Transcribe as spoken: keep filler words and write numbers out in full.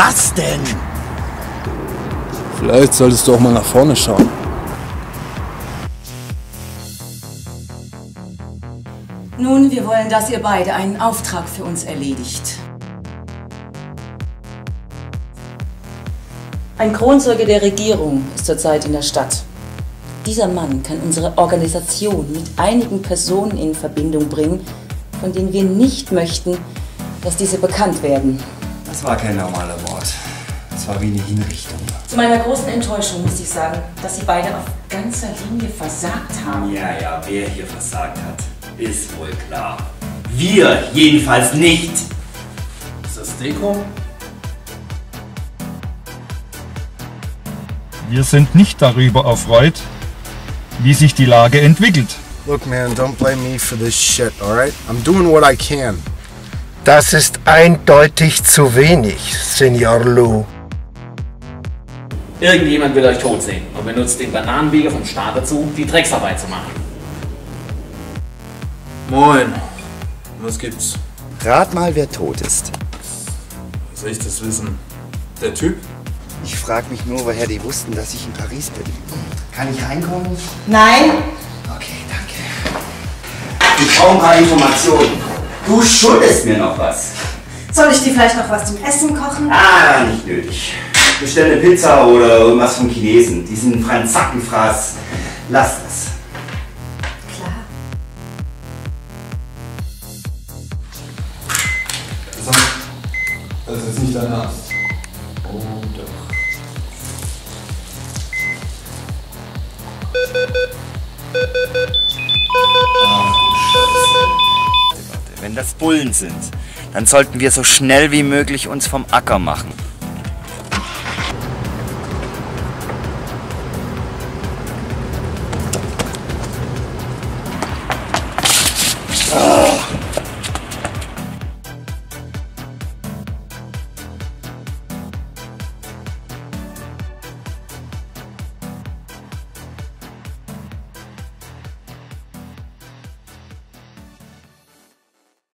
Was denn? Vielleicht solltest du auch mal nach vorne schauen. Nun, wir wollen, dass ihr beide einen Auftrag für uns erledigt. Ein Kronzeuge der Regierung ist zurzeit in der Stadt. Dieser Mann kann unsere Organisation mit einigen Personen in Verbindung bringen, von denen wir nicht möchten, dass diese bekannt werden. Das war kein normaler Mord. Das war wie eine Hinrichtung. Zu meiner großen Enttäuschung muss ich sagen, dass Sie beide auf ganzer Linie versagt haben. Ja, ja, wer hier versagt hat, ist wohl klar. Wir jedenfalls nicht! Ist das Deko? Wir sind nicht darüber erfreut, wie sich die Lage entwickelt. Look man, don't blame me for this shit, alright? I'm doing what I can. Das ist eindeutig zu wenig, Senior Lou. Irgendjemand will euch tot sehen und benutzt den Bananenwege vom Staat dazu, die Drecksarbeit zu machen. Moin, was gibt's? Rat mal, wer tot ist. Was soll ich das wissen? Der Typ? Ich frag mich nur, woher die wussten, dass ich in Paris bin. Kann ich reinkommen? Nein! Okay, danke. Ich brauche ein paar Informationen. Du schuldest mir noch was. Soll ich dir vielleicht noch was zum Essen kochen? Ah, nicht nötig. Bestell eine Pizza oder irgendwas vom Chinesen. Diesen Franzackenfraß. Lass das. Klar. Sag, das ist jetzt nicht dein Arzt. Oh, doch. Wenn das Bullen sind, dann sollten wir so schnell wie möglich uns vom Acker machen.